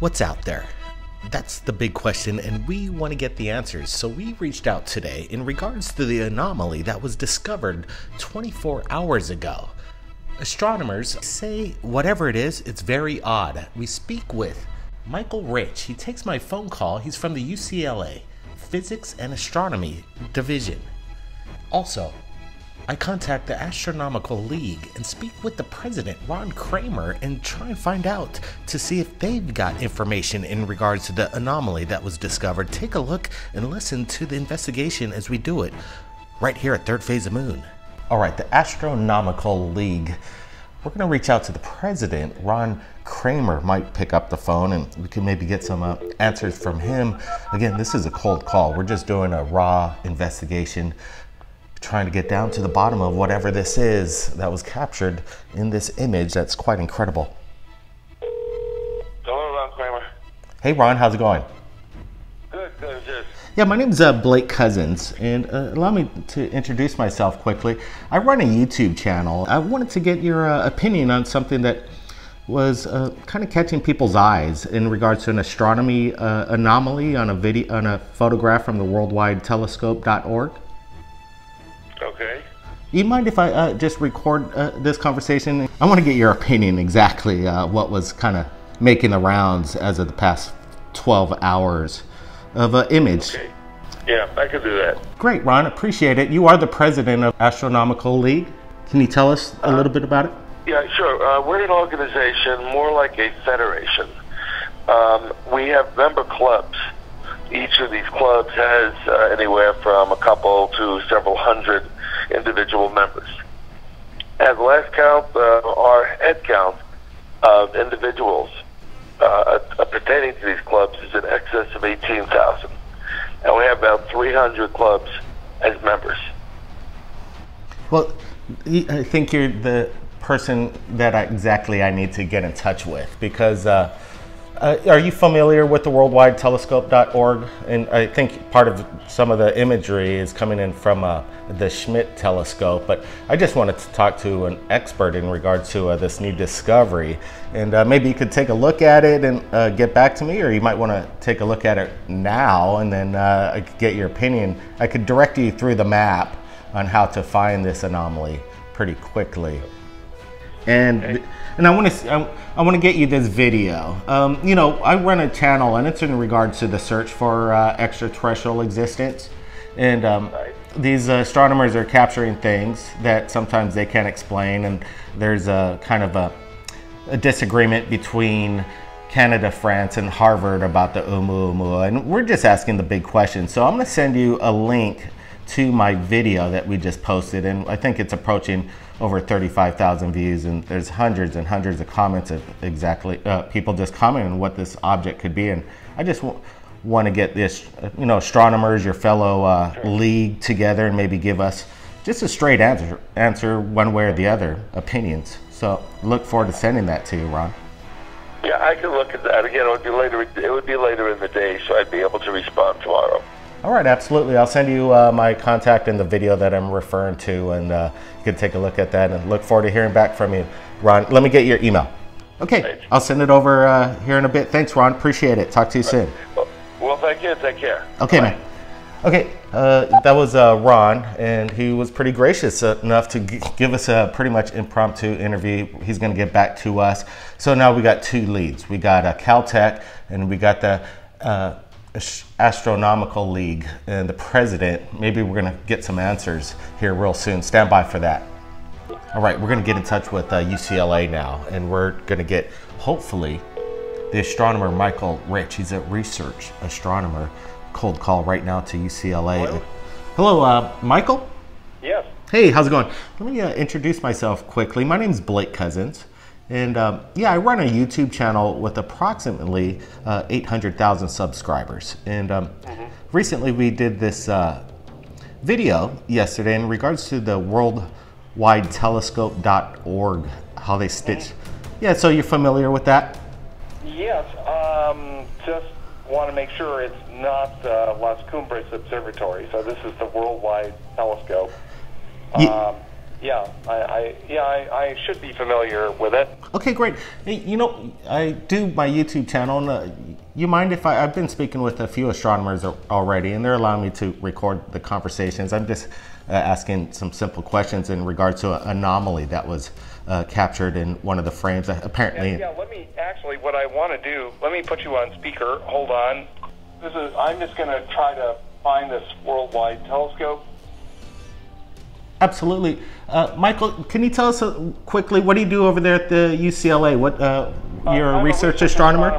What's out there? That's the big question, and we want to get the answers, so we reached out today in regards to the anomaly that was discovered 24 hours ago. Astronomers say whatever it is, it's very odd. We speak with Michael Rich. He takes my phone call. He's from the UCLA Physics and Astronomy Division. Also, I contact the Astronomical League and speak with the president, Ron Kramer, and try and find out to see if they've got information in regards to the anomaly that was discovered. Take a look and listen to the investigation as we do it right here at Third Phase of Moon. All right, the Astronomical League. We're going to reach out to the president. Ron Kramer might pick up the phone and we can maybe get some answers from him. Again, this is a cold call. We're just doing a raw investigation, trying to get down to the bottom of whatever this is that was captured in this image that's quite incredible. Hello, Ron Kramer. Hey, Ron, how's it going? Good, good, good. Yeah, my name's Blake Cousins, and allow me to introduce myself quickly. I run a YouTube channel. I wanted to get your opinion on something that was kind of catching people's eyes in regards to an astronomy anomaly on a video, on a photograph from the WorldwideTelescope.org. Okay. You mind if I just record this conversation? I want to get your opinion exactly what was kind of making the rounds as of the past 12 hours of an image. Okay. Yeah, I could do that. Great, Ron. Appreciate it. You are the president of Astronomical League. Can you tell us a little bit about it? Yeah, sure. We're an organization more like a federation. We have member clubs. Each of these clubs has anywhere from a couple to several hundred individual members. At last count, our head count of individuals pertaining to these clubs is in excess of 18,000. And we have about 300 clubs as members. Well, I think you're the person that I need to get in touch with, because are you familiar with the WorldwideTelescope.org? And I think part of some of the imagery is coming in from the Schmidt telescope, but I just wanted to talk to an expert in regards to this new discovery. And maybe you could take a look at it and get back to me, or you might want to take a look at it now and then I could get your opinion. I could direct you through the map on how to find this anomaly pretty quickly. And I want to get you this video. You know, I run a channel, and it's in regards to the search for extraterrestrial existence. And these astronomers are capturing things that sometimes they can't explain, and there's a kind of a disagreement between Canada, France, and Harvard about the Oumuamua, and we're just asking the big question. So I'm going to send you a link to my video that we just posted, and I think it's approaching over 35,000 views, and there's hundreds and hundreds of comments of exactly people just commenting on what this object could be. And I just want to get this, you know, astronomers, your fellow league together, and maybe give us just a straight answer one way or the other, opinions. So look forward to sending that to you, Ron. Yeah, I can look at that again. It would be later in the day, so I'd be able to respond tomorrow. All right, absolutely. I'll send you my contact and the video that I'm referring to, and you can take a look at that, and look forward to hearing back from you, Ron. Let me get your email. Okay, thanks. I'll send it over here in a bit. Thanks, Ron. Appreciate it. Talk to you soon. Well, thank you. Take care. Okay, bye. Man. Okay, that was Ron, and he was pretty gracious enough to give us a pretty much impromptu interview. He's going to get back to us. So now we got two leads. We got Caltech, and we got the Astronomical League and the president. Maybe we're going to get some answers here real soon. Stand by for that. All right, we're going to get in touch with UCLA now, and we're going to get, hopefully, the astronomer Michael Rich. He's a research astronomer. Cold call right now to UCLA. Hello, Michael? Yes. Hey, how's it going? Let me introduce myself quickly. My name's Blake Cousins. And yeah, I run a YouTube channel with approximately 800,000 subscribers. And recently we did this video yesterday in regards to the WorldwideTelescope.org, how they stitch. Yeah, so you're familiar with that? Yes, just want to make sure it's not Las Cumbres Observatory. So this is the Worldwide Telescope. Yeah, I should be familiar with it. Okay, great. Hey, you know, I do my YouTube channel, and you mind if I've been speaking with a few astronomers already, and they're allowing me to record the conversations. I'm just asking some simple questions in regards to an anomaly that was captured in one of the frames. Apparently, yeah. Let me actually, what I want to do, let me put you on speaker. Hold on. This is. I'm just going to try to find this worldwide telescope. Absolutely. Michael, can you tell us quickly, what do you do over there at the UCLA? What, you're a research astronomer?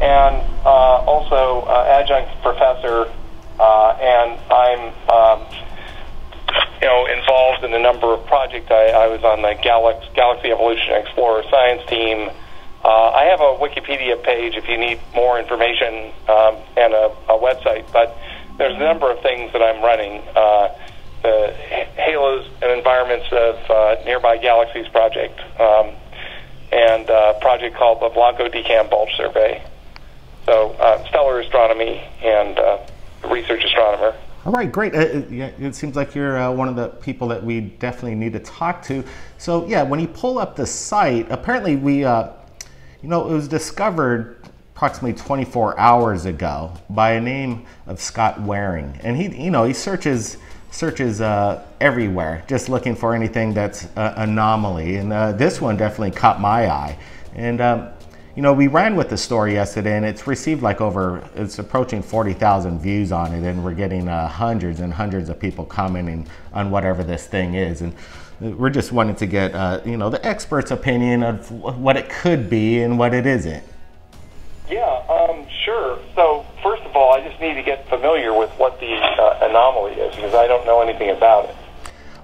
And also adjunct professor, and I'm you know, involved in a number of projects. I was on the Galaxy Evolution Explorer science team. I have a Wikipedia page if you need more information, and a website, but there's a number of things that I'm running. The Halos and Environments of Nearby Galaxies Project, and a project called the Blanco Decam Bulge Survey. So, stellar astronomy and research astronomer. All right, great. Yeah, it seems like you're one of the people that we definitely need to talk to. So, yeah, when you pull up the site, apparently we, you know, it was discovered approximately 24 hours ago by a name of Scott Waring, and he, you know, he searches everywhere, just looking for anything that's anomaly, and this one definitely caught my eye. And you know, we ran with the story yesterday, and it's received like it's approaching 40,000 views on it, and we're getting hundreds and hundreds of people commenting on whatever this thing is, and we're just wanting to get you know, the expert's opinion of what it could be and what it isn't. Yeah, sure. So first of all, I just need to get familiar with what the anomaly is, because I don't know anything about it.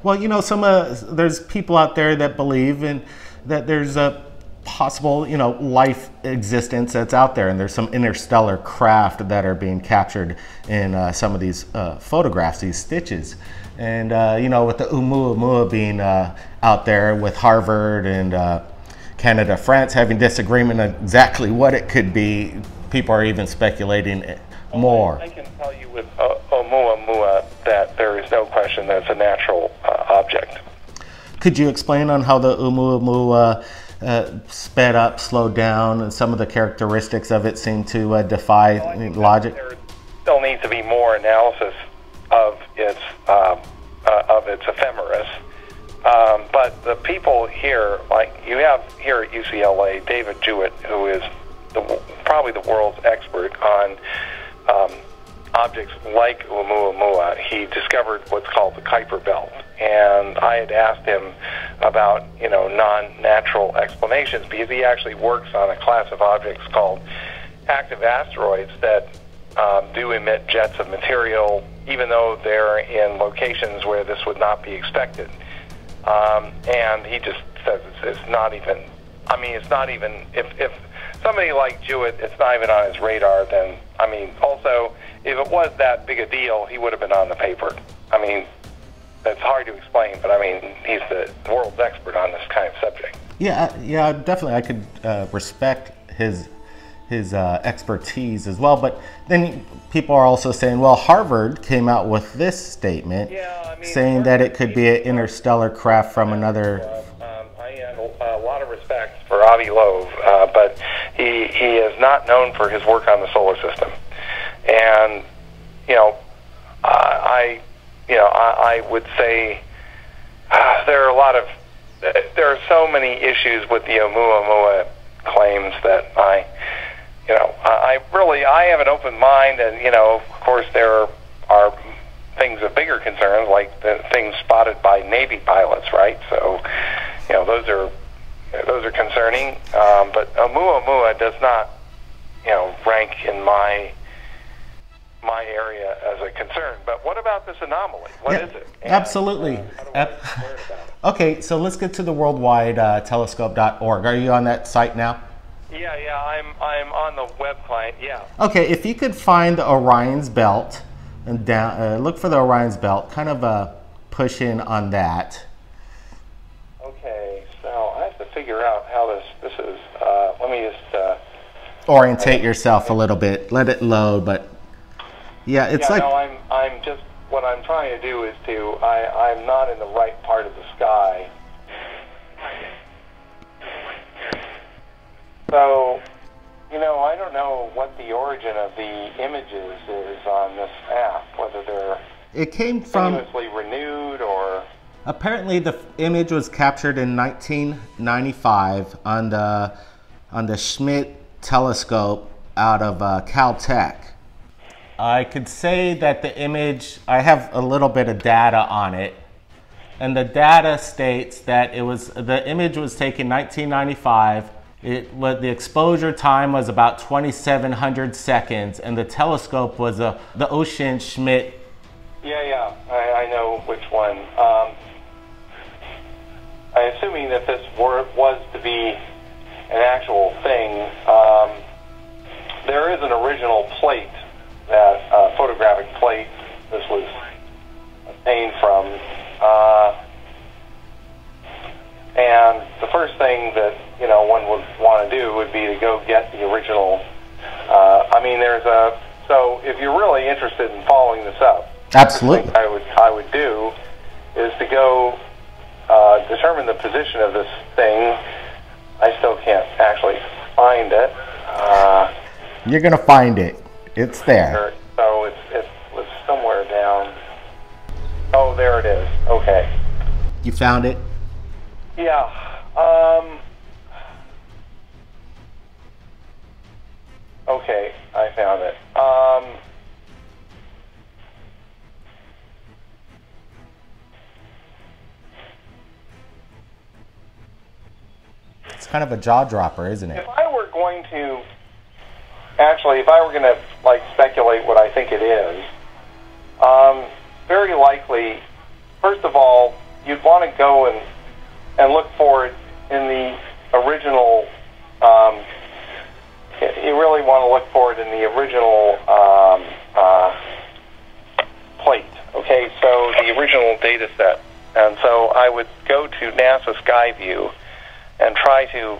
Well, you know, there's people out there that believe in that there's a possible, you know, life existence that's out there, and there's some interstellar craft that are being captured in some of these photographs, these stitches. And, you know, with the Oumuamua being out there, with Harvard and Canada, France having disagreement on exactly what it could be, people are even speculating more. I can tell you with Oumuamua that there is no question that it's a natural object. Could you explain on how the Oumuamua sped up, slowed down, and some of the characteristics of it seem to defy logic? There still needs to be more analysis of its ephemeris. But the people here, like you have here at UCLA, David Jewitt, who is probably the world's expert on objects like Oumuamua. He discovered what's called the Kuiper Belt, and I had asked him about, you know, non-natural explanations, because he actually works on a class of objects called active asteroids that do emit jets of material, even though they're in locations where this would not be expected. And he just says it's not even, I mean, it's not even, if somebody like Jewitt, it's not even on his radar, then, I mean, also, if it was that big a deal, he would have been on the paper. I mean, it's hard to explain, but I mean, he's the world's expert on this kind of subject. Yeah, yeah, definitely, I could respect his expertise as well, but then people are also saying, well, Harvard came out with this statement, yeah, I mean, saying that it could be an interstellar craft from another. I had a lot of respect for Avi Loeb, but he is not known for his work on the solar system, and you know, I would say there are so many issues with the Oumuamua claims that I have an open mind, and you know, of course, there are things of bigger concern, like the things spotted by Navy pilots, right? So, you know, those are concerning. But Oumuamua does not, you know, rank in my area as a concern. But what about this anomaly? What is it? And, absolutely. Okay, so let's get to the WorldwideTelescope.org. Are you on that site now? Yeah, I'm on the web client, yeah. Okay, if you could find the Orion's Belt, and down, look for the Orion's Belt, kind of push in on that. Okay, so I have to figure out how this is, let me just... orientate yourself a little bit, let it load, but yeah, it's yeah, like... No, I'm just what I'm trying to do is to, I'm not in the right part of the sky. So, you know, I don't know what the origin of the images is on this app, whether they're continuously renewed or... Apparently the image was captured in 1995 on the Schmidt telescope out of Caltech. I could say that the image, I have a little bit of data on it, and the data states that it was, the image was taken in 1995. The exposure time was about 2,700 seconds, and the telescope was the Oschin Schmidt. Yeah, I know which one. I'm assuming that this was to be an actual thing. There is an original plate, that photographic plate this was obtained from. And the first thing that, you know, one would want to do would be to go get the original. I mean, there's a, so if you're really interested in following this up, absolutely, I would do is to go determine the position of this thing. I still can't actually find it. You're gonna find it. It's there. So it was somewhere down. Oh, there it is. Okay. You found it. Yeah. Okay, I found it. It's kind of a jaw dropper, isn't it? If I were going to, actually, if I were going to like speculate what I think it is, very likely, first of all, you'd want to go and look for it in the original, you really want to look for it in the original plate, okay, so the original data set. And so I would go to NASA SkyView and try to,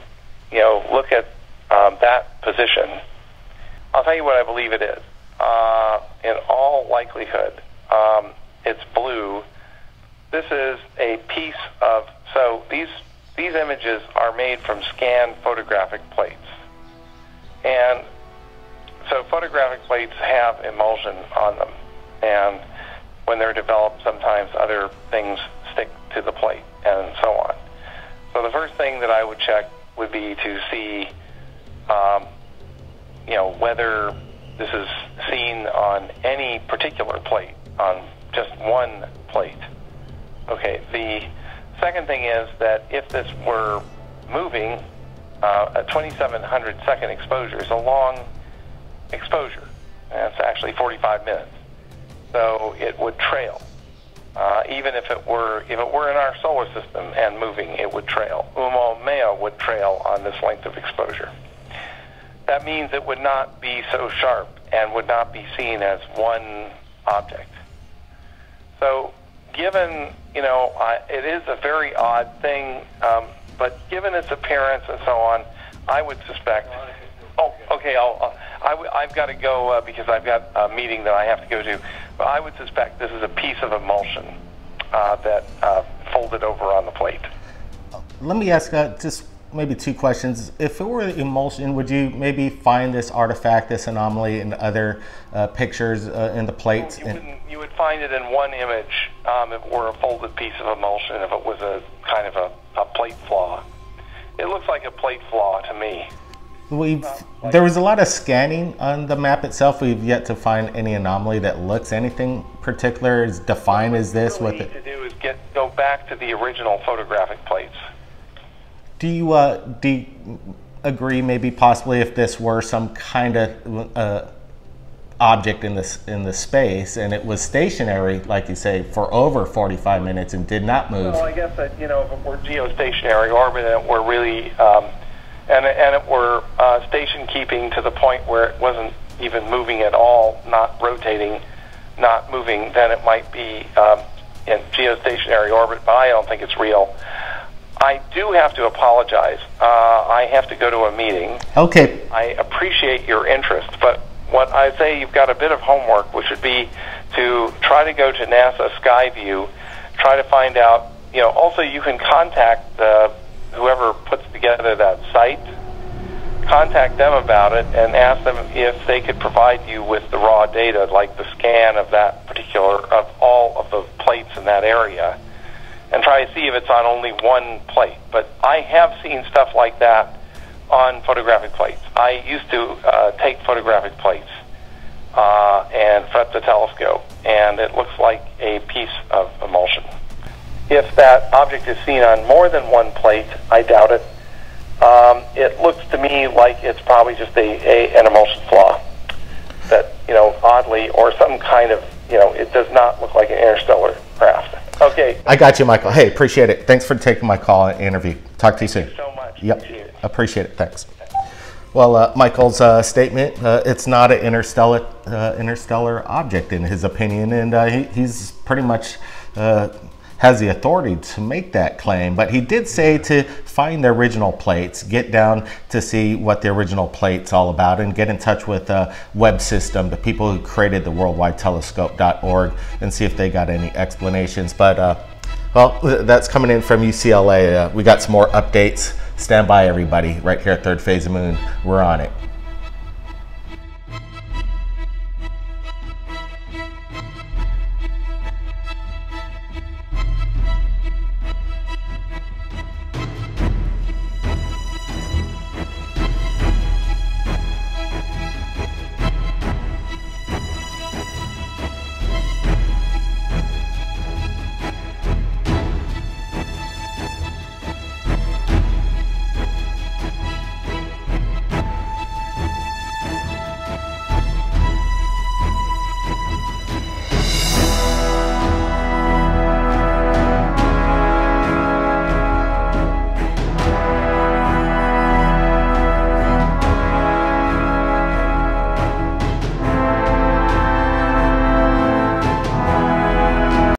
you know, look at that position. I'll tell you what I believe it is. In all likelihood, it's blue. This is a piece of, so these images are made from scanned photographic plates. And so photographic plates have emulsion on them. And when they're developed, sometimes other things stick to the plate and so on. So the first thing that I would check would be to see, you know, whether this is seen on any particular plate, on just one plate. Okay, the second thing is that if this were moving, a 2,700 second exposure is a long exposure. And it's actually 45 minutes. So it would trail. Even if it were in our solar system and moving, it would trail. Oumuamua would trail on this length of exposure. That means it would not be so sharp and would not be seen as one object. So given, you know, it is a very odd thing, but given its appearance and so on, I would suspect, oh, okay, I've got to go because I've got a meeting that I have to go to, but I would suspect this is a piece of emulsion that folded over on the plate. Let me ask just maybe two questions. If it were emulsion, would you maybe find this artifact, this anomaly, in other pictures in the plates? You would find it in one image if it were a folded piece of emulsion, if it was a kind of a plate flaw. It looks like a plate flaw to me. There was a lot of scanning on the map itself. We've yet to find any anomaly that looks anything particular is defined as this. What we need to do is go back to the original photographic plates. Do you agree, maybe possibly, if this were some kind of object in the space and it was stationary, like you say, for over 45 minutes and did not move? Well, I guess that, you know, if it were geostationary orbit and it were really and it were station keeping to the point where it wasn't even moving at all, not rotating, not moving, then it might be in geostationary orbit. But I don't think it's real. I do have to apologize. I have to go to a meeting. Okay. I appreciate your interest, but what I say, you've got a bit of homework, which would be to try to go to NASA SkyView, try to find out, you know, also you can contact whoever puts together that site, contact them about it and ask them if they could provide you with the raw data, like the scan of that particular, of all of the plates in that area, and try to see if it's on only one plate. But I have seen stuff like that on photographic plates. I used to take photographic plates and prep the telescope, and it looks like a piece of emulsion. If that object is seen on more than one plate, I doubt it. It looks to me like it's probably just an emulsion flaw that, you know, oddly, or some kind of, you know, it does not look like an interstellar craft. Okay. I got you, Michael. Hey, appreciate it. Thanks for taking my call and interview. Talk to you soon. Thank you so much. Yep. Appreciate it. Thanks. Well, Michael's statement, it's not an interstellar object in his opinion, and he's pretty much has the authority to make that claim, but he did say to find the original plates, get down to see what the original plate's all about, and get in touch with Webb System, the people who created the WorldwideTelescope.org, and see if they got any explanations. But well, that's coming in from UCLA. We got some more updates. Stand by, everybody. Right here at Third Phase of Moon, we're on it.